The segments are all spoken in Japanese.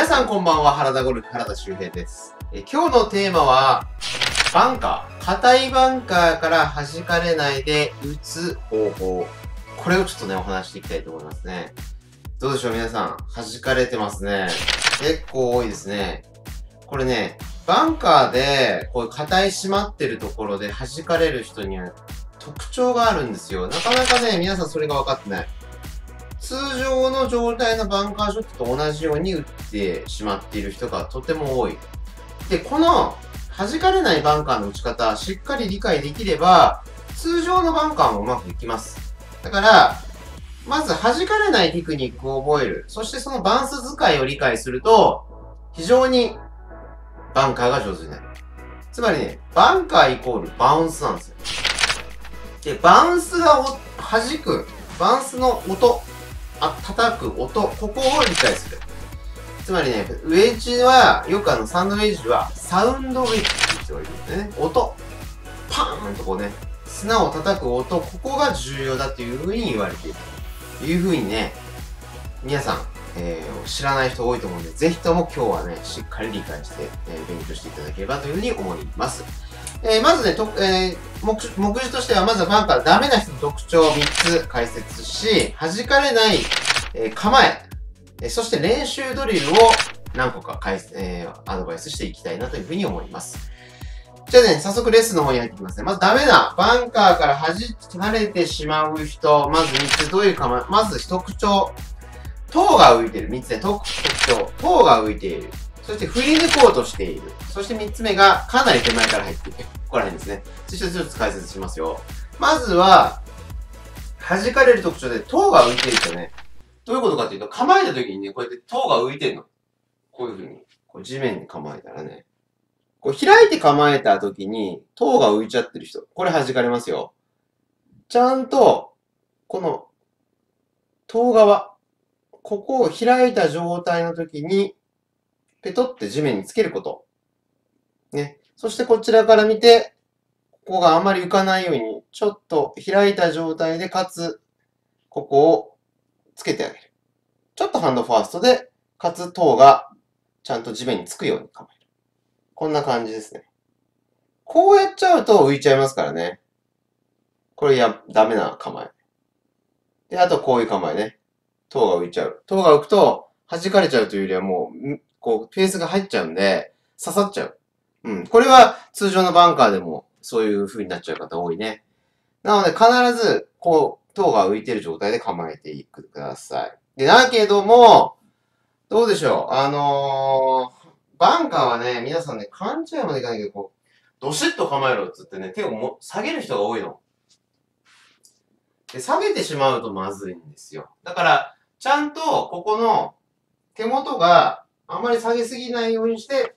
皆さんこんばんは、原田ゴルフ原田修平です。今日のテーマは、バンカー。硬いバンカーから弾かれないで打つ方法。これをちょっとね、お話していきたいと思いますね。どうでしょう皆さん。弾かれてますね。結構多いですね。これね、バンカーで、こういう硬い締まってるところで弾かれる人には特徴があるんですよ。なかなかね、皆さんそれが分かってない。通常の状態のバンカーショットと同じように打ってしまっている人がとても多い。で、この弾かれないバンカーの打ち方、しっかり理解できれば、通常のバンカーもうまくいきます。だから、まず弾かれないテクニックを覚える。そしてそのバウンス使いを理解すると、非常にバンカーが上手になる。つまりね、バンカーイコールバウンスなんですよ。で、バウンスが弾く、バウンスの音。叩く音、ここを理解する。つまりね、ウェッジは、よくサンドウェッジは、サウンドウェッジって言われるんですね。音。パーンとこうね、砂を叩く音、ここが重要だというふうに言われている。というふうにね、皆さん、知らない人多いと思うんで、ぜひとも今日はね、しっかり理解して、勉強していただければというふうに思います。まずね、目次としては、まずはバンカー、ダメな人の特徴を3つ解説し、弾かれない、構え、そして練習ドリルを何個かアドバイスしていきたいなというふうに思います。じゃあね、早速レッスンの方に入っていきますね。まずダメな、バンカーから弾かれてしまう人、まず3つ、どういう構え、まず特徴、頭が浮いている、3つね、特徴、頭が浮いている。そして振り抜こうとしている。そして3つ目がかなり手前から入っている。ここら辺ですね。そしてちょっと解説しますよ。まずは、弾かれる特徴で頭が浮いてるとね、どういうことかというと、構えた時にね、こうやって頭が浮いてるの。こういう風に、こう地面に構えたらね、こう開いて構えた時に頭が浮いちゃってる人、これ弾かれますよ。ちゃんと、この頭側、ここを開いた状態の時に、ペトって地面につけること。ね。そしてこちらから見て、ここがあまり浮かないように、ちょっと開いた状態で、かつ、ここをつけてあげる。ちょっとハンドファーストで、かつ頭がちゃんと地面につくように構える。こんな感じですね。こうやっちゃうと浮いちゃいますからね。これダメな構え。で、あとこういう構えね。頭が浮いちゃう。頭が浮くと、弾かれちゃうというよりはもう、こう、フェースが入っちゃうんで、刺さっちゃう。うん。これは通常のバンカーでもそういう風になっちゃう方多いね。なので必ず、こう、頭が浮いてる状態で構えていくください。で、だけども、どうでしょう。バンカーはね、皆さんね、勘違いまでいかないけど、こう、どしっと構えろっつってね、手を下げる人が多いの。で、下げてしまうとまずいんですよ。だから、ちゃんと、ここの手元が、あんまり下げすぎないようにして、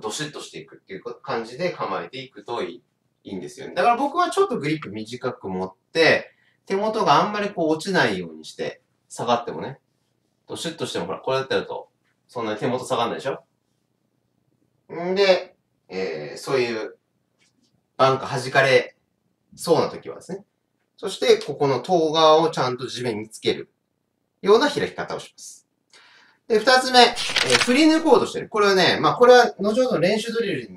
どしっとしていくっていう感じで構えていくといいんですよね。だから僕はちょっとグリップ短く持って、手元があんまりこう落ちないようにして、下がってもね、どしっとしてもほら、これだってやると、そんなに手元下がんないでしょ？んで、そういう、バンカー弾かれそうな時はですね。そして、ここの頭側をちゃんと地面につける。ような開き方をします。で、二つ目、振り抜こうとしてる。これはね、まあこれは後ほど練習ドリル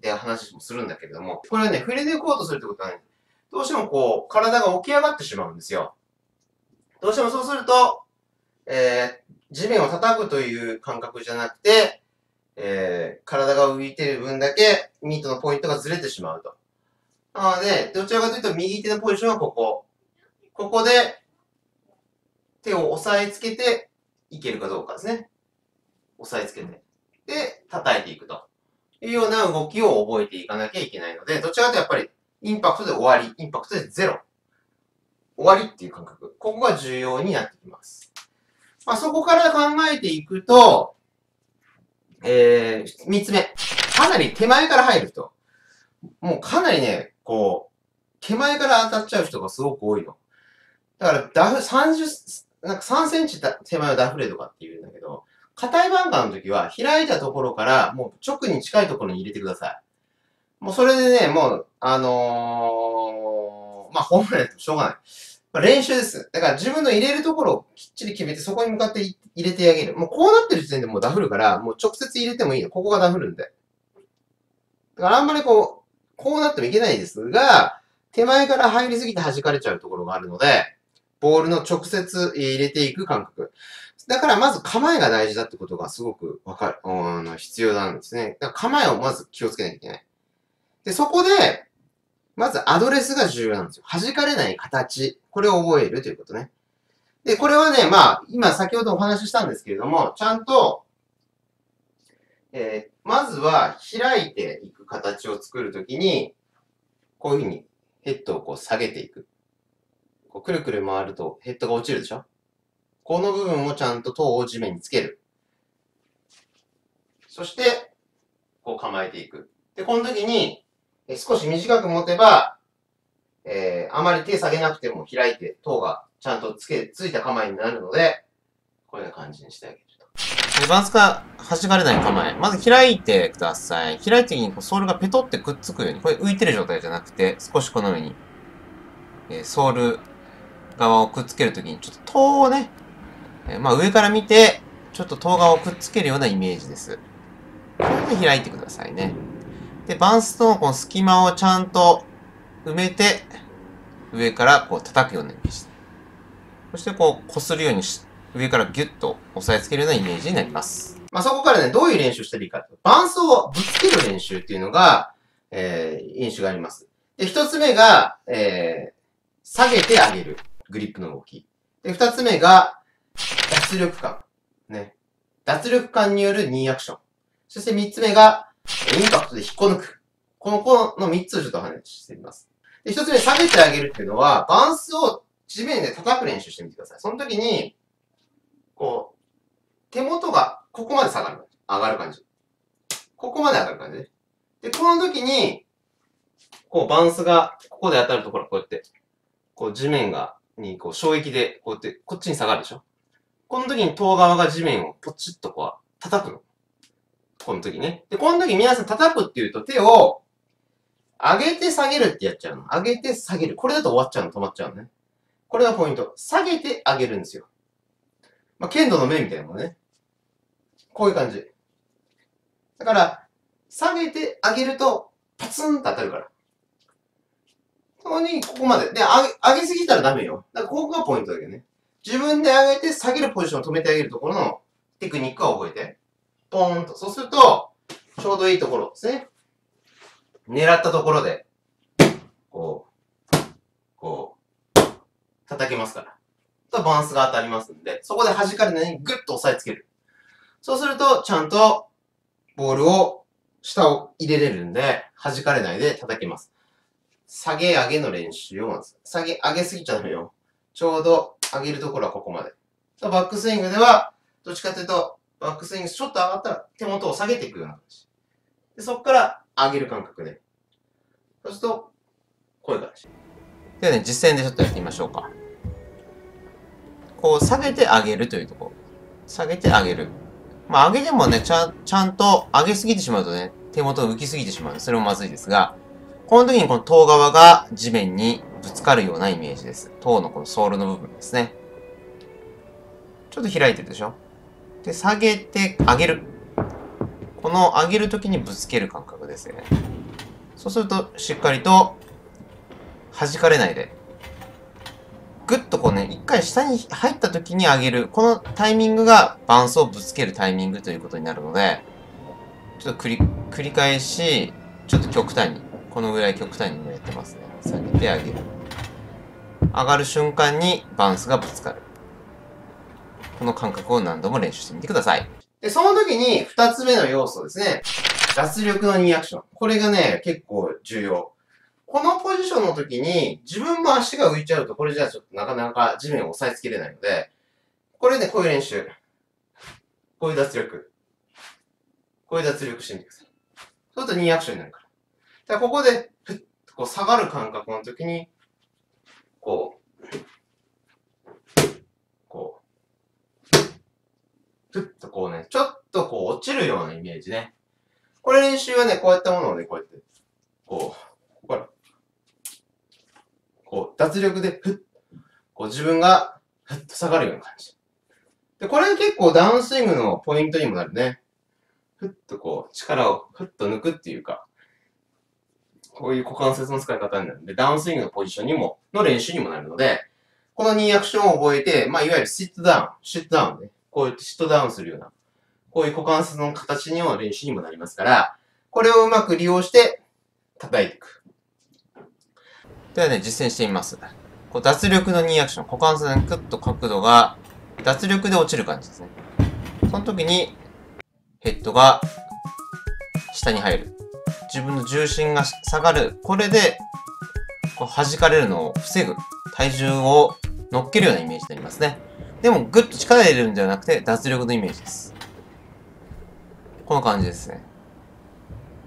で話もするんだけれども、これはね、振り抜こうとするってことはね、どうしてもこう、体が起き上がってしまうんですよ。どうしてもそうすると、地面を叩くという感覚じゃなくて、体が浮いてる分だけミートのポイントがずれてしまうと。なので、どちらかというと右手のポジションはここ。ここで、手を押さえつけていけるかどうかですね。押さえつけて。で、叩いていくというような動きを覚えていかなきゃいけないので、どちらかというとやっぱりインパクトで終わり、インパクトでゼロ。終わりっていう感覚。ここが重要になってきます。まあ、そこから考えていくと、3つ目。かなり手前から入る人。もうかなりね、こう、手前から当たっちゃう人がすごく多いの。だから、3センチ手前はダフレとかって言うんだけど、硬いバンカーの時は開いたところからもう直に近いところに入れてください。もうそれでね、もう、まあ、ホームランやってもしょうがない。まあ、練習です。だから自分の入れるところをきっちり決めて、そこに向かって入れてあげる。もうこうなってる時点でもうダフるから、もう直接入れてもいいよ。ここがダフるんで。だからあんまりこうなってもいけないですが、手前から入りすぎて弾かれちゃうところがあるので、ボールの直接入れていく感覚。だからまず構えが大事だってことがすごくわかる。必要なんですね。だから構えをまず気をつけなきゃいけない。で、そこで、まずアドレスが重要なんですよ。弾かれない形。これを覚えるということね。で、これはね、まあ、今先ほどお話ししたんですけれども、ちゃんと、まずは開いていく形を作るときに、こういうふうにヘッドをこう下げていく。こうくるくる回るとヘッドが落ちるでしょ。この部分をちゃんと頭を地面につける。そして、こう構えていく。で、この時に、少し短く持てば、あまり手下げなくても開いて、頭がちゃんとついた構えになるので、こういう感じにしてあげると。で、バンスカ弾かれない構え。まず開いてください。開いた時にソールがペトってくっつくように、これ浮いてる状態じゃなくて、少しこのように、ソール側をくっつけるときに、ちょっと頭をね、まあ上から見て、ちょっと頭側をくっつけるようなイメージです。それで開いてくださいね。で、バンスとのこの隙間をちゃんと埋めて、上からこう叩くようなイメージ。そしてこう擦るように上からギュッと押さえつけるようなイメージになります。まあそこからね、どういう練習したらいいか。バンスをぶつける練習っていうのが、練習があります。で、一つ目が、下げてあげる。グリップの動き。で、二つ目が、脱力感。ね。脱力感によるニーアクション。そして3つ目が、インパクトで引っこ抜く。この3つをちょっと話してみます。で、1つ目、下げてあげるっていうのは、バンスを地面で叩く練習してみてください。その時に、こう、手元がここまで下がる。上がる感じ。ここまで上がる感じね。で、この時に、こう、バンスが、ここで当たるところ、こうやって、こう、地面が、に、こう、衝撃で、こうやって、こっちに下がるでしょ。この時に頭側が地面をポチッとこう叩くの。この時ね。で、この時皆さん叩くっていうと手を上げて下げるってやっちゃうの。上げて下げる。これだと終わっちゃうの。止まっちゃうのね。これがポイント。下げて上げるんですよ。まあ、剣道の面みたいなもんね。こういう感じ。だから、下げて上げるとパツンと当たるから。そこにここまで。で、上げすぎたらダメよ。だからここがポイントだけどね。自分で上げて下げるポジションを止めてあげるところのテクニックを覚えて。ポーンと。そうすると、ちょうどいいところですね。狙ったところで、こう、叩けますから。と、バウンスが当たりますんで、そこで弾かれないようにグッと押さえつける。そうすると、ちゃんと、ボールを、下を入れれるんで、弾かれないで叩けます。下げ上げの練習を、下げ上げすぎちゃダメよ。ちょうど、上げるところはここまで。バックスイングでは、どっちかというと、バックスイングちょっと上がったら手元を下げていくような感じ。で、そこから上げる感覚で。そうすると、こういう感じ。ではね、実践でちょっとやってみましょうか。こう、下げて上げるというところ。下げて上げる。まあ、上げてもね、ちゃんと上げすぎてしまうとね、手元が浮きすぎてしまうので、それもまずいですが、この時にこの頭側が地面にぶつかるようなイメージです。頭のこのソールの部分ですね。ちょっと開いてるでしょ。で、下げて上げる。この上げる時にぶつける感覚ですよね。そうすると、しっかりと弾かれないで。ぐっとこうね、一回下に入った時に上げる。このタイミングがバウンスをぶつけるタイミングということになるので、ちょっと繰り返し、ちょっと極端に。このぐらい極端にもやってますね。下げて上げる。上がる瞬間にバウンスがぶつかる。この感覚を何度も練習してみてください。で、その時に2つ目の要素ですね。脱力のニーアクション。これがね、結構重要。このポジションの時に自分も足が浮いちゃうと、これじゃあちょっとなかなか地面を押さえつけれないので、これね、こういう練習。こういう脱力。こういう脱力してみてください。そうするとニーアクションになるから。ここで、ふっとこう下がる感覚の時に、こう、ふっとこうね、ちょっとこう落ちるようなイメージね。これ練習はね、こうやったものをね、こうやって、こう、ここから、こう、脱力で、ふっ、こう自分がふっと下がるような感じ。で、これ結構ダウンスイングのポイントにもなるね。ふっとこう力をふっと抜くっていうか、こういう股関節の使い方になるので、ダウンスイングのポジションにも、の練習にもなるので、この2アクションを覚えて、まあ、いわゆるシットダウンね。こうやってシットダウンするような、こういう股関節の形の練習にもなりますから、これをうまく利用して叩いていく。ではね、実践してみます。こう脱力の2アクション、股関節にクッと角度が脱力で落ちる感じですね。その時にヘッドが下に入る。自分の重心が下がる。これでこう弾かれるのを防ぐ。体重を乗っけるようなイメージになりますね。でもグッと力入れるんじゃなくて脱力のイメージです。この感じですね。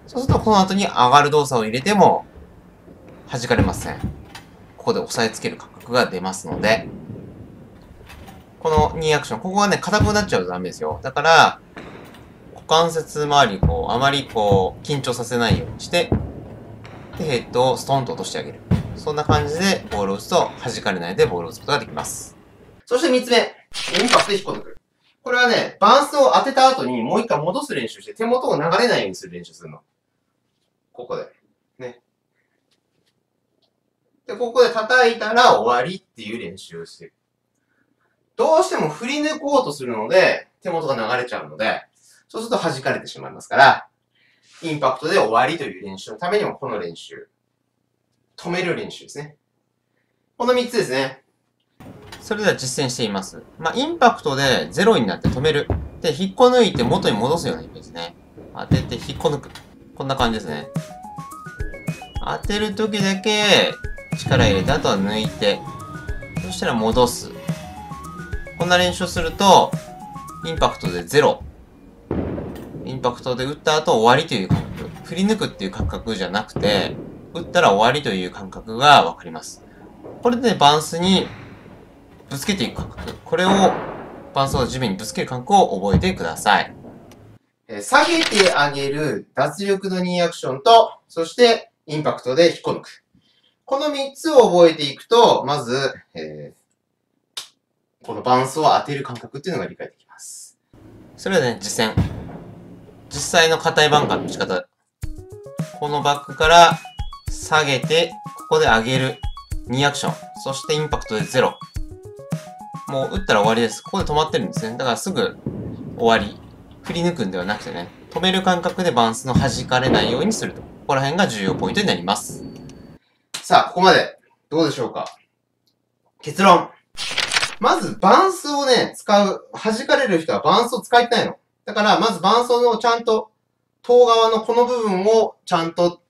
そうするとこの後に上がる動作を入れても弾かれません。ここで押さえつける感覚が出ますので、この2アクション、ここがね、硬くなっちゃうとダメですよ。だから、股関節周り、こう、あまりこう、緊張させないようにして、で、ヘッドをストンと落としてあげる。そんな感じでボールを打つと、弾かれないでボールを打つことができます。そして3つ目、インパクトで引っこ抜く。これはね、バウンスを当てた後にもう一回戻す練習して、手元を流れないようにする練習するの。ここで。ね。で、ここで叩いたら終わりっていう練習をしていく。どうしても振り抜こうとするので、手元が流れちゃうので、そうすると弾かれてしまいますから、インパクトで終わりという練習のためにも、この練習。止める練習ですね。この3つですね。それでは実践しています。まあ、インパクトでゼロになって止める。で、引っこ抜いて元に戻すようなイメージね。当てて引っこ抜く。こんな感じですね。当てるときだけ力入れて、あとは抜いて、そしたら戻す。こんな練習をすると、インパクトでゼロ。インパクトで打った後終わりという感覚。振り抜くっていう感覚じゃなくて、打ったら終わりという感覚がわかります。これでね、バウンスにぶつけていく感覚。これを、バウンスを地面にぶつける感覚を覚えてください。下げてあげる脱力の2アクションと、そしてインパクトで引っこ抜く。この3つを覚えていくと、まず、このバウンスを当てる感覚っていうのが理解できます。それはね、実践。実際の硬いバンカーの打ち方。このバックから下げて、ここで上げる2アクション。そしてインパクトで0。もう打ったら終わりです。ここで止まってるんですね。だからすぐ終わり。振り抜くんではなくてね、止める感覚でバウンスの弾かれないようにすると。ここら辺が重要ポイントになります。さあ、ここまでどうでしょうか。結論。まず、バウンスをね、使う、弾かれる人はバウンスを使いたいの。だから、まずバウンスをちゃんと、遠側のこの部分をちゃんと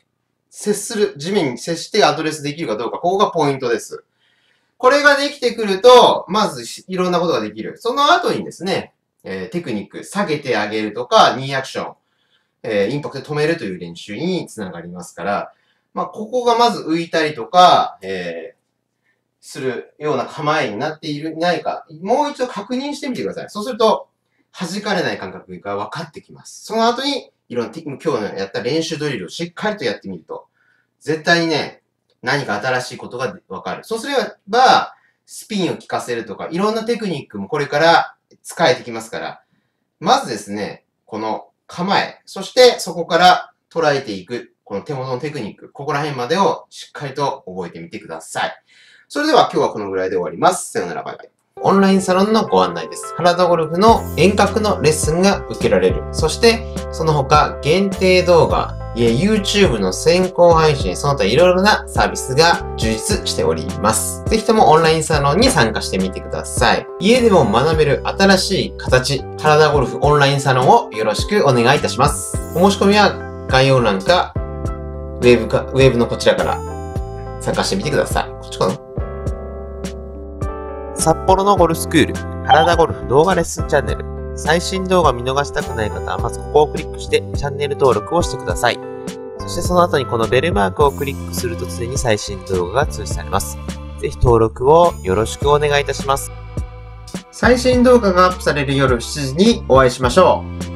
接する、地面に接してアドレスできるかどうか、ここがポイントです。これができてくると、まずいろんなことができる。その後にですね、テクニック、下げてあげるとか、2アクション、インパクトで止めるという練習につながりますから、まあ、ここがまず浮いたりとか、するような構えになっている、ないか、もう一度確認してみてください。そうすると、弾かれない感覚が分かってきます。その後に、いろんな、今日のやった練習ドリルをしっかりとやってみると、絶対にね、何か新しいことが分かる。そうすれば、スピンを効かせるとか、いろんなテクニックもこれから使えてきますから、まずですね、この構え、そしてそこから捉えていく、この手元のテクニック、ここら辺までをしっかりと覚えてみてください。それでは今日はこのぐらいで終わります。さよなら、バイバイ。オンラインサロンのご案内です。原田ゴルフの遠隔のレッスンが受けられる。そして、その他限定動画、YouTube の先行配信、その他いろいろなサービスが充実しております。ぜひともオンラインサロンに参加してみてください。家でも学べる新しい形、原田ゴルフオンラインサロンをよろしくお願いいたします。お申し込みは概要欄か、ウェブのこちらから参加してみてください。こっちかな？札幌のゴルフスクール、原田ゴルフ動画レッスンチャンネル。最新動画見逃したくない方は、まずここをクリックしてチャンネル登録をしてください。そしてその後にこのベルマークをクリックすると常に最新動画が通知されます。ぜひ登録をよろしくお願いいたします。最新動画がアップされる夜7時にお会いしましょう。